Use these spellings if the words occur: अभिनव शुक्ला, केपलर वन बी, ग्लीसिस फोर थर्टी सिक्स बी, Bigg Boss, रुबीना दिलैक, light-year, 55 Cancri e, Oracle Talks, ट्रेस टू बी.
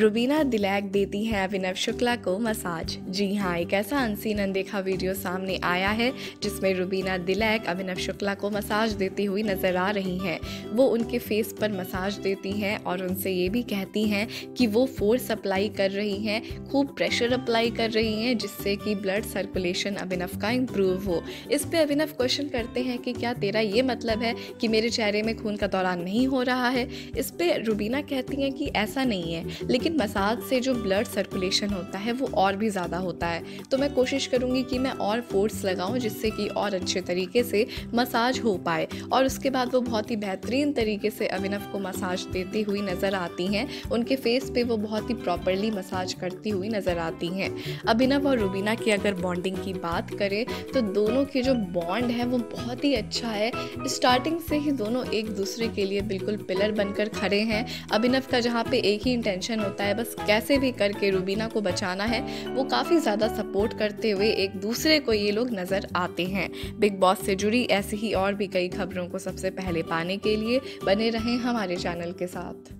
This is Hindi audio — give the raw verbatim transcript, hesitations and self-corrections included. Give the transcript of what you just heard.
रुबीना दिलैक देती हैं अभिनव शुक्ला को मसाज। जी हाँ, एक ऐसा अनसीन अनदेखा वीडियो सामने आया है जिसमें रुबीना दिलैक अभिनव शुक्ला को मसाज देती हुई नज़र आ रही हैं। वो उनके फेस पर मसाज देती हैं और उनसे ये भी कहती हैं कि वो फोर्स अप्लाई कर रही हैं, खूब प्रेशर अप्लाई कर रही हैं जिससे कि ब्लड सर्कुलेशन अभिनव का इम्प्रूव हो। इस पर अभिनव क्वेश्चन करते हैं कि क्या तेरा ये मतलब है कि मेरे चेहरे में खून का दौरान नहीं हो रहा है। इस पर रुबीना कहती हैं कि ऐसा नहीं है, लेकिन मसाज से जो ब्लड सर्कुलेशन होता है वो और भी ज़्यादा होता है, तो मैं कोशिश करूँगी कि मैं और फोर्स लगाऊँ जिससे कि और अच्छे तरीके से मसाज हो पाए। और उसके बाद वो बहुत ही बेहतरीन तरीके से अभिनव को मसाज देती हुई नज़र आती हैं। उनके फेस पे वो बहुत ही प्रॉपरली मसाज करती हुई नज़र आती हैं। अभिनव और रुबीना की अगर बॉन्डिंग की बात करें तो दोनों की जो बॉन्ड है वो बहुत ही अच्छा है। स्टार्टिंग से ही दोनों एक दूसरे के लिए बिल्कुल पिलर बनकर खड़े हैं। अभिनव का जहाँ पे एक ही इंटेंशन होता है, बस कैसे भी करके रुबीना को बचाना है, वो काफ़ी ज़्यादा सपोर्ट करते हुए एक दूसरे को ये लोग नज़र आते हैं। बिग बॉस से जुड़ी ऐसी ही और भी कई खबरों को सबसे पहले पाने के लिए बने रहें हमारे चैनल के साथ।